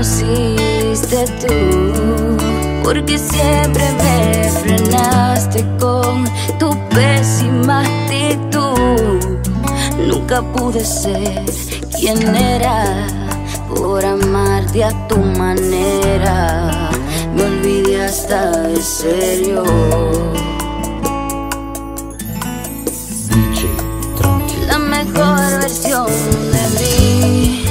conociste tú, porque siempre me frenaste con tu pésima actitud. Nunca pude ser quien era por amarte a tu manera. Me olvidé hasta de serio. La mejor versión de mí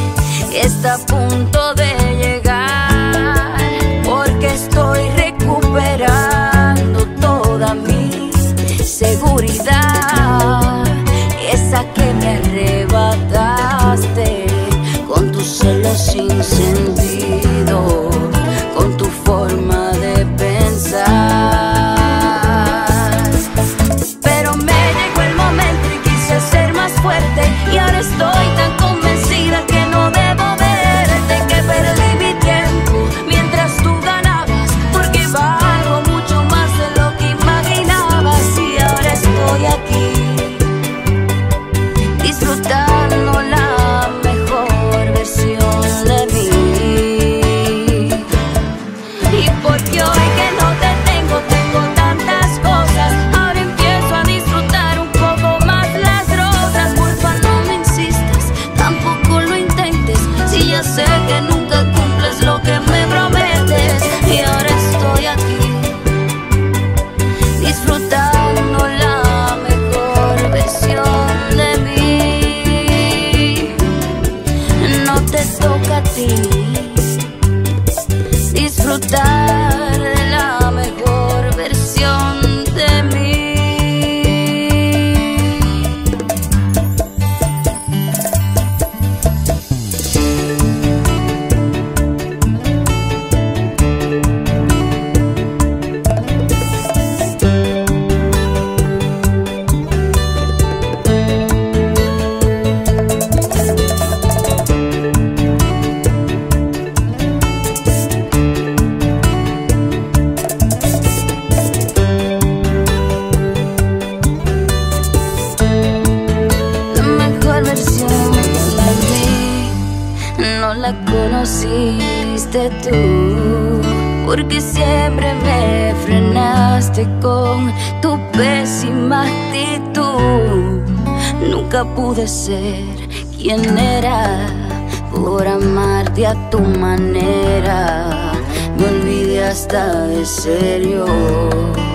está a punto de llegar, porque estoy recuperando toda mi seguridad, esa que me arrebataste con tus celos sin sentido, con tu forma de pensar. Y ahora estoy tan convencida que no debo verte, que perdí mi tiempo mientras tú ganabas, porque valgo mucho más de lo que imaginabas. Y ahora estoy aquí disfrutando la mejor versión de mí. Y porque hoy que no te tengo, tengo tantas cosas. Sé que nunca cumples lo que me prometes. Y ahora estoy aquí disfrutando la mejor versión de mí. No te toca a ti disfrutar de la mejor versión de mí. Conociste tú, porque siempre me frenaste con tu pésima actitud. Nunca pude ser quien era por amarte a tu manera. Me olvidé hasta de serio.